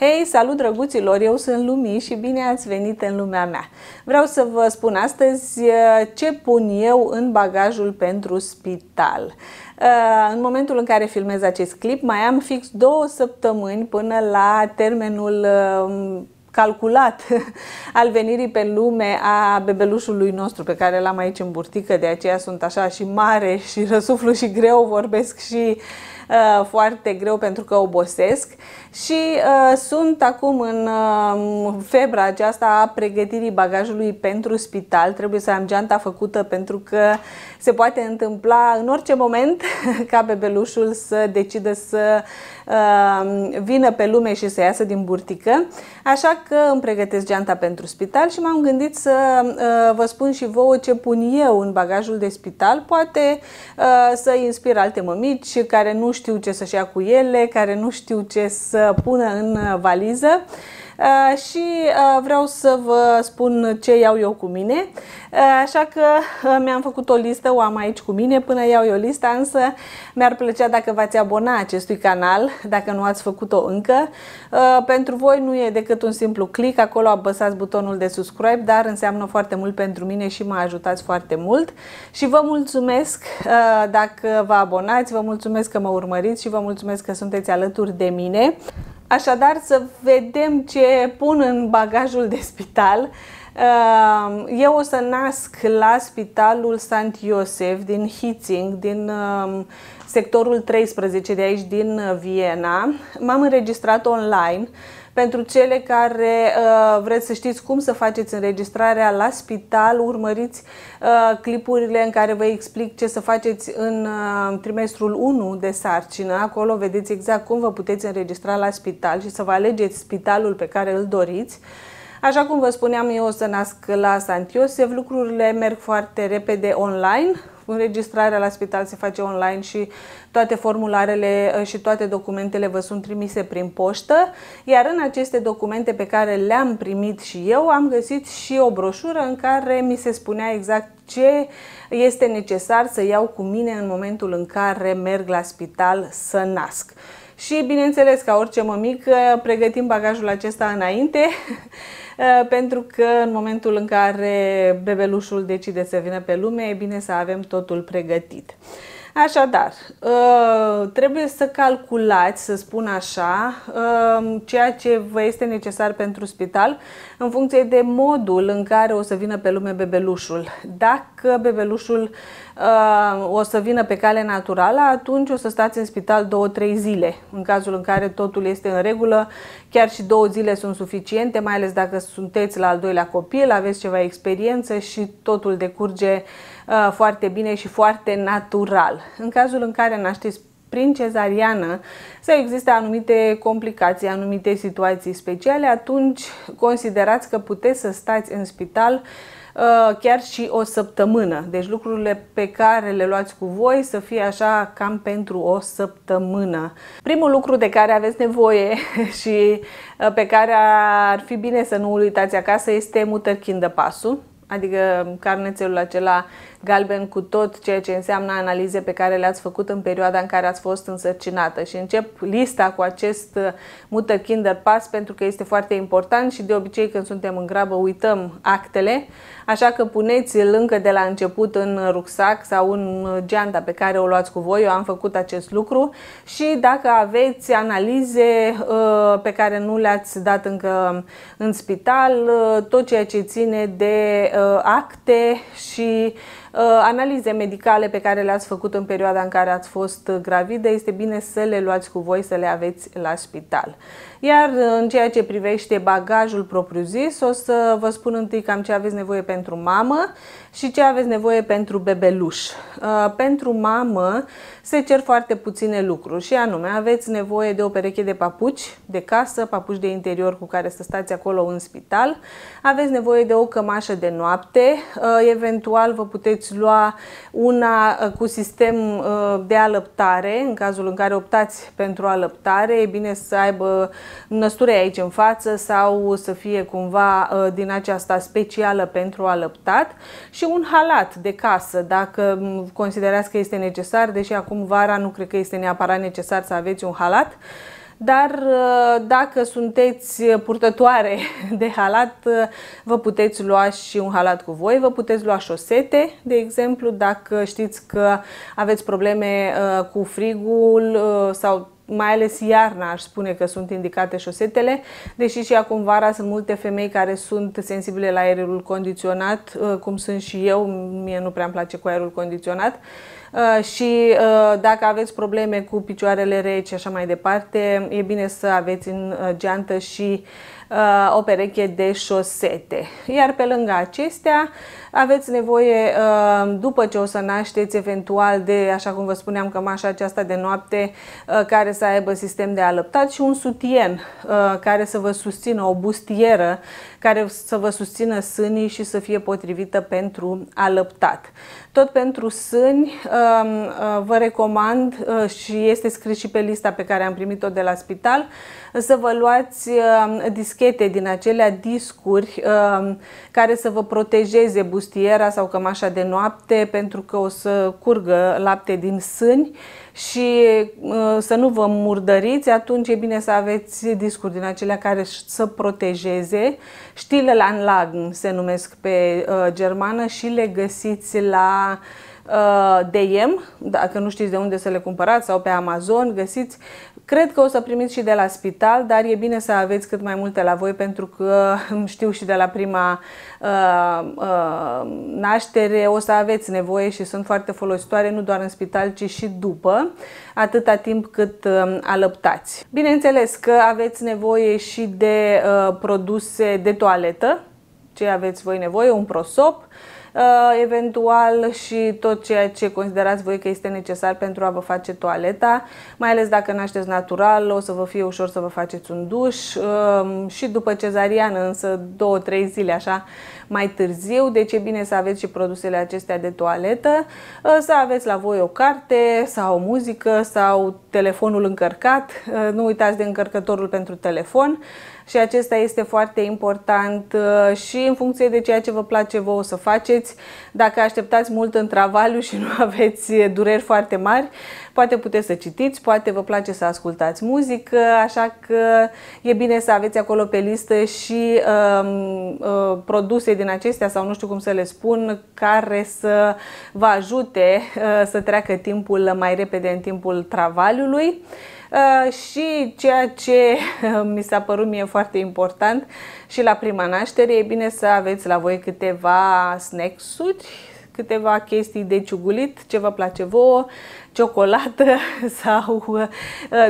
Hei, salut drăguților, eu sunt Lumi și bine ați venit în lumea mea. Vreau să vă spun astăzi ce pun eu în bagajul pentru spital. În momentul în care filmez acest clip, mai am fix 2 săptămâni până la termenul calculat al venirii pe lume a bebelușului nostru pe care l-am aici în burtică, de aceea sunt așa și mare și răsuflu și greu, vorbesc și foarte greu pentru că obosesc și sunt acum în febra aceasta a pregătirii bagajului pentru spital. Trebuie să am geanta făcută pentru că se poate întâmpla în orice moment ca bebelușul să decidă să vină pe lume și să iasă din burtică, așa că îmi pregătesc geanta pentru spital și m-am gândit să vă spun și vouă ce pun eu în bagajul de spital, poate să inspir alte mămici care nu știu ce să-și ia cu ele, care nu știu ce să pună în valiză. Și vreau să vă spun ce iau eu cu mine, așa că mi-am făcut o listă, o am aici cu mine până iau eu lista, însă mi-ar plăcea dacă v-ați abona acestui canal, dacă nu ați făcut-o încă. Pentru voi nu e decât un simplu click, acolo apăsați butonul de subscribe, dar înseamnă foarte mult pentru mine și mă ajutați foarte mult și vă mulțumesc dacă vă abonați, vă mulțumesc că mă urmăriți și vă mulțumesc că sunteți alături de mine. Așadar, să vedem ce pun în bagajul de spital. Eu o să nasc la spitalul St. Josef din Hietzing, din sectorul 13 de aici, din Viena. M-am înregistrat online. Pentru cele care vreți să știți cum să faceți înregistrarea la spital, urmăriți clipurile în care vă explic ce să faceți în trimestrul 1 de sarcină. Acolo vedeți exact cum vă puteți înregistra la spital și să vă alegeți spitalul pe care îl doriți. Așa cum vă spuneam, eu o să nasc la St. Josef, lucrurile merg foarte repede online. Înregistrarea la spital se face online și toate formularele și toate documentele vă sunt trimise prin poștă, iar în aceste documente pe care le-am primit și eu am găsit și o broșură în care mi se spunea exact ce este necesar să iau cu mine în momentul în care merg la spital să nasc. Și bineînțeles, ca orice mămică, pregătim bagajul acesta înainte pentru că în momentul în care bebelușul decide să vină pe lume, e bine să avem totul pregătit. Așadar, trebuie să calculați, să spun așa, ceea ce vă este necesar pentru spital în funcție de modul în care o să vină pe lume bebelușul. Dacă bebelușul o să vină pe cale naturală, atunci o să stați în spital 2-3 zile. În cazul în care totul este în regulă, chiar și 2 zile sunt suficiente, mai ales dacă sunteți la al doilea copil, aveți ceva experiență și totul decurge foarte bine și foarte natural. În cazul în care nașteți prin cezariană sau există anumite complicații, anumite situații speciale, atunci considerați că puteți să stați în spital chiar și o săptămână. Deci lucrurile pe care le luați cu voi să fie așa cam pentru o săptămână. Primul lucru de care aveți nevoie și pe care ar fi bine să nu uitați acasă este Mutter-Kind-Passul, adică carnețelul acela galben cu tot ceea ce înseamnă analize pe care le-ați făcut în perioada în care ați fost însărcinată. Și încep lista cu acest Mutter-Kind-Pass pentru că este foarte important și de obicei când suntem în grabă uităm actele, așa că puneți-l încă de la început în rucsac sau în geanta pe care o luați cu voi. Eu am făcut acest lucru și dacă aveți analize pe care nu le-ați dat încă în spital, tot ceea ce ține de acte și analize medicale pe care le-ați făcut în perioada în care ați fost gravidă, este bine să le luați cu voi, să le aveți la spital. Iar în ceea ce privește bagajul propriu-zis, o să vă spun întâi cam ce aveți nevoie pentru mamă și ce aveți nevoie pentru bebeluș. Pentru mamă se cer foarte puține lucruri și anume aveți nevoie de o pereche de papuci de casă, papuci de interior cu care să stați acolo în spital, aveți nevoie de o cămașă de noapte, eventual vă puteți lua una cu sistem de alăptare, în cazul în care optați pentru alăptare, e bine să aibă năsture aici în față sau să fie cumva din aceasta specială pentru alăptat și un halat de casă dacă considerați că este necesar, deși acum vara nu cred că este neapărat necesar să aveți un halat. dar dacă sunteți purtătoare de halat, vă puteți lua și un halat cu voi, vă puteți lua șosete, de exemplu, dacă știți că aveți probleme cu frigul sau mai ales iarna, aș spune că sunt indicate șosetele, deși și acum vara sunt multe femei care sunt sensibile la aerul condiționat, cum sunt și eu, mie nu prea îmi place cu aerul condiționat. Și dacă aveți probleme cu picioarele reci și așa mai departe, e bine să aveți în geantă și o pereche de șosete. Iar pe lângă acestea aveți nevoie, după ce o să nașteți, eventual de, așa cum vă spuneam, cămașa aceasta de noapte care să aibă sistem de alăptat și un sutien care să vă susțină, o bustieră care să vă susțină sânii și să fie potrivită pentru alăptat. Tot pentru sâni vă recomand, și este scris și pe lista pe care am primit-o de la spital, să vă luați dischete din acelea discuri care să vă protejeze bustiera sau cămașa de noapte, pentru că o să curgă lapte din sâni și să nu vă murdăriți. Atunci e bine să aveți discuri din acelea care să protejeze. Stilleinlagen se numesc pe germană și le găsiți la DM, dacă nu știți de unde să le cumpărați, sau pe Amazon găsiți. Cred că o să primiți și de la spital, dar e bine să aveți cât mai multe la voi, pentru că știu și de la prima naștere o să aveți nevoie și sunt foarte folositoare, nu doar în spital, ci și după, atâta timp cât alăptați. Bineînțeles că aveți nevoie și de produse de toaletă, ce aveți voi nevoie, un prosop, eventual și tot ceea ce considerați voi că este necesar pentru a vă face toaleta, mai ales dacă nașteți natural, o să vă fie ușor să vă faceți un duș și după cezariană, însă 2-3 zile așa mai târziu, deci e bine să aveți și produsele acestea de toaletă, să aveți la voi o carte sau o muzică sau telefonul încărcat, nu uitați de încărcătorul pentru telefon. Și acesta este foarte important și în funcție de ceea ce vă place vouă să faceți. Dacă așteptați mult în travaliu și nu aveți dureri foarte mari, poate puteți să citiți, poate vă place să ascultați muzică, așa că e bine să aveți acolo pe listă și produse din acestea, sau nu știu cum să le spun, care să vă ajute să treacă timpul mai repede în timpul travaliului. Și ceea ce mi s-a părut mie foarte important și la prima naștere, e bine să aveți la voi câteva snacks-uri, câteva chestii de ciugulit, ce vă place vouă, ciocolată sau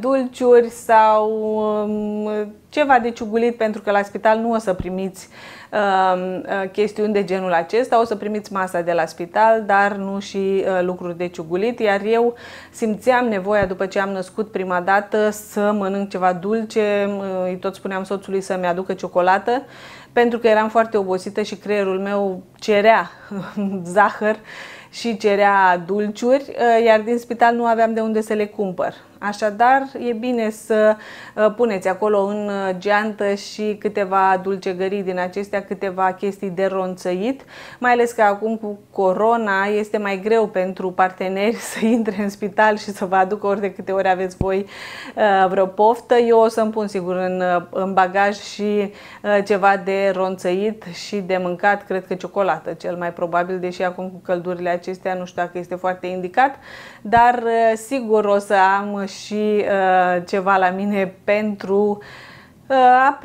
dulciuri sau ceva de ciugulit, pentru că la spital nu o să primiți chestiuni de genul acesta, o să primiți masa de la spital, dar nu și lucruri de ciugulit, iar eu simțeam nevoia, după ce am născut prima dată, să mănânc ceva dulce. Îi tot spuneam soțului să-mi aducă ciocolată, pentru că eram foarte obosită și creierul meu cerea zahăr și cerea dulciuri, iar din spital nu aveam de unde să le cumpăr. Așadar, e bine să puneți acolo în geantă și câteva dulcegării din acestea, câteva chestii de ronțăit, mai ales că acum cu corona este mai greu pentru parteneri să intre în spital și să vă aducă ori de câte ori aveți voi vreo poftă. Eu o să-mi pun sigur în bagaj și ceva de ronțăit și de mâncat, cred că ciocolată cel mai probabil, deși acum cu căldurile acestea nu știu dacă este foarte indicat, dar sigur o să am și ceva la mine pentru a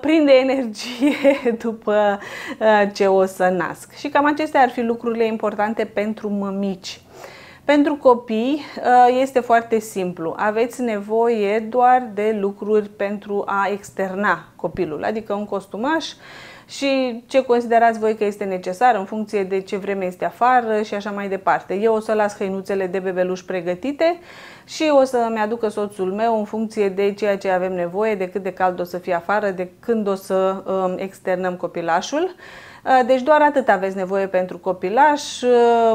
prinde energie după ce o să nasc. Și cam acestea ar fi lucrurile importante pentru mămici. Pentru copii este foarte simplu. Aveți nevoie doar de lucruri pentru a externa copilul, adică un costumaș și ce considerați voi că este necesar în funcție de ce vreme este afară și așa mai departe. Eu o să las hăinuțele de bebeluș pregătite și o să-mi aducă soțul meu, în funcție de ceea ce avem nevoie, de cât de cald o să fie afară, de când o să externăm copilașul. Deci doar atât aveți nevoie pentru copilaș.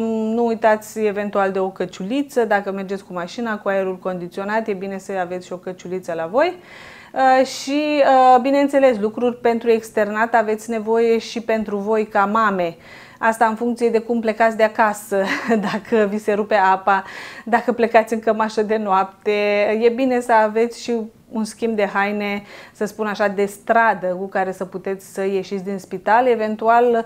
Nu uitați eventual de o căciuliță. Dacă mergeți cu mașina, cu aerul condiționat, e bine să aveți și o căciuliță la voi. Și, bineînțeles, lucruri pentru externat aveți nevoie și pentru voi ca mame. Asta în funcție de cum plecați de acasă, dacă vi se rupe apa, dacă plecați în cămașă de noapte. E bine să aveți și un schimb de haine, să spun așa, de stradă cu care să puteți să ieșiți din spital, eventual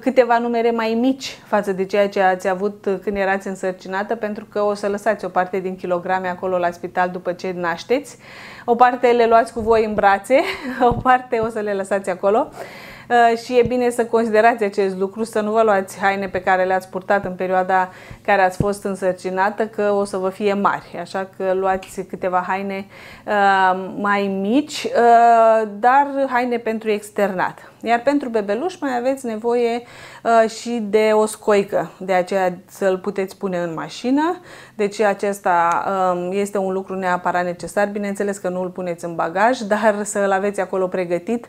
câteva numere mai mici față de ceea ce ați avut când erați însărcinată, pentru că o să lăsați o parte din kilograme acolo la spital după ce nașteți. O parte le luați cu voi în brațe, o parte o să le lăsați acolo. Și e bine să considerați acest lucru, să nu vă luați haine pe care le-ați purtat în perioada care ați fost însărcinată, că o să vă fie mari, așa că luați câteva haine mai mici, dar haine pentru externat. Iar pentru bebeluș mai aveți nevoie și de o scoică, de aceea să-l puteți pune în mașină, deci acesta este un lucru neapărat necesar, bineînțeles că nu îl puneți în bagaj, dar să-l aveți acolo pregătit,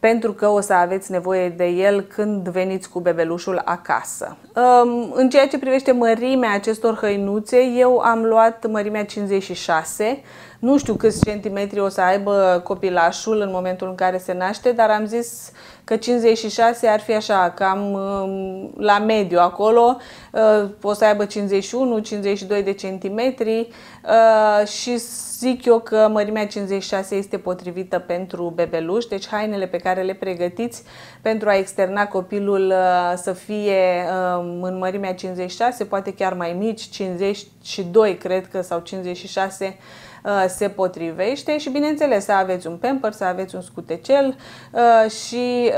pentru că o să aveți nevoie de el când veniți cu bebelușul acasă. În ceea ce privește mărimea acestor hăinuțe, eu am luat mărimea 56, nu știu câți centimetri o să aibă copilașul în momentul în care se naște, dar am zis că 56 ar fi așa, cam la mediu acolo, o să aibă 51-52 de centimetri și zic eu că mărimea 56 este potrivită pentru bebeluș, deci hainele pe care le pregătiți pentru a externa copilul să fie în mărimea 56, poate chiar mai mici, 52 cred că sau 56 se potrivește și bineînțeles să aveți un pamper, să aveți un scutecel și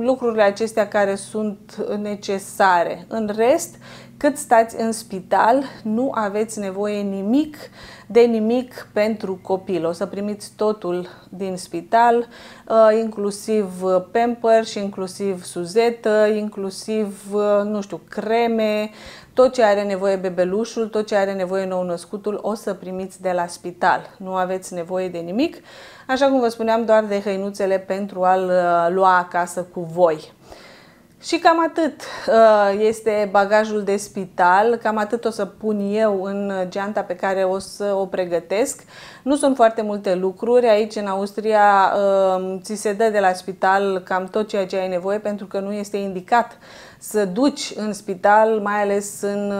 lucrurile acestea care sunt necesare. În rest, cât stați în spital, nu aveți nevoie de nimic pentru copil. O să primiți totul din spital, inclusiv pamper și inclusiv suzetă, inclusiv, nu știu, creme, tot ce are nevoie bebelușul, tot ce are nevoie nou-născutul o să primiți de la spital. Nu aveți nevoie de nimic, așa cum vă spuneam, doar de hăinuțele pentru a-l lua acasă cu voi. Și cam atât este bagajul de spital, cam atât o să pun eu în geanta pe care o să o pregătesc. Nu sunt foarte multe lucruri, aici în Austria ți se dă de la spital cam tot ceea ce ai nevoie, pentru că nu este indicat să duci în spital, mai ales în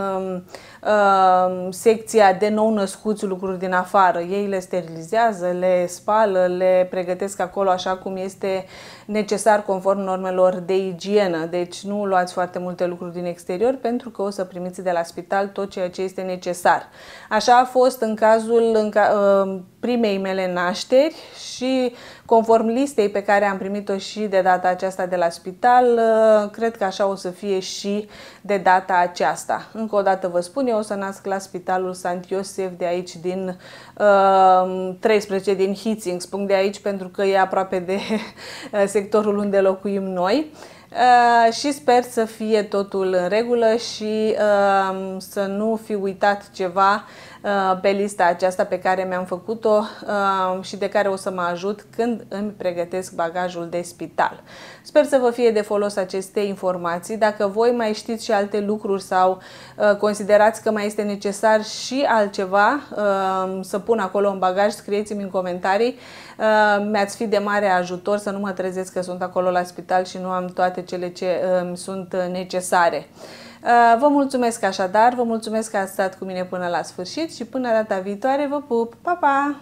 secția de nou-născuți, lucruri din afară. Ei le sterilizează, le spală, le pregătesc acolo așa cum este necesar conform normelor de igienă. Deci nu luați foarte multe lucruri din exterior, pentru că o să primiți de la spital tot ceea ce este necesar. Așa a fost în cazul primei mele nașteri și conform listei pe care am primit-o și de data aceasta de la spital, cred că așa o să fie și de data aceasta. Încă o dată vă spun, eu o să nasc la spitalul St. Josef de aici din 13 din Hietzing, spun de aici pentru că e aproape de sectorul unde locuim noi. Și sper să fie totul în regulă și să nu fi uitat ceva pe lista aceasta pe care mi-am făcut-o și de care o să mă ajut când îmi pregătesc bagajul de spital. Sper să vă fie de folos aceste informații. Dacă voi mai știți și alte lucruri sau considerați că mai este necesar și altceva să pun acolo în bagaj, scrieți-mi în comentarii. Mi-ați fi de mare ajutor să nu mă trezesc că sunt acolo la spital și nu am toate cele ce sunt necesare. Vă mulțumesc așadar, vă mulțumesc că ați stat cu mine până la sfârșit și până data viitoare vă pup! Pa, pa!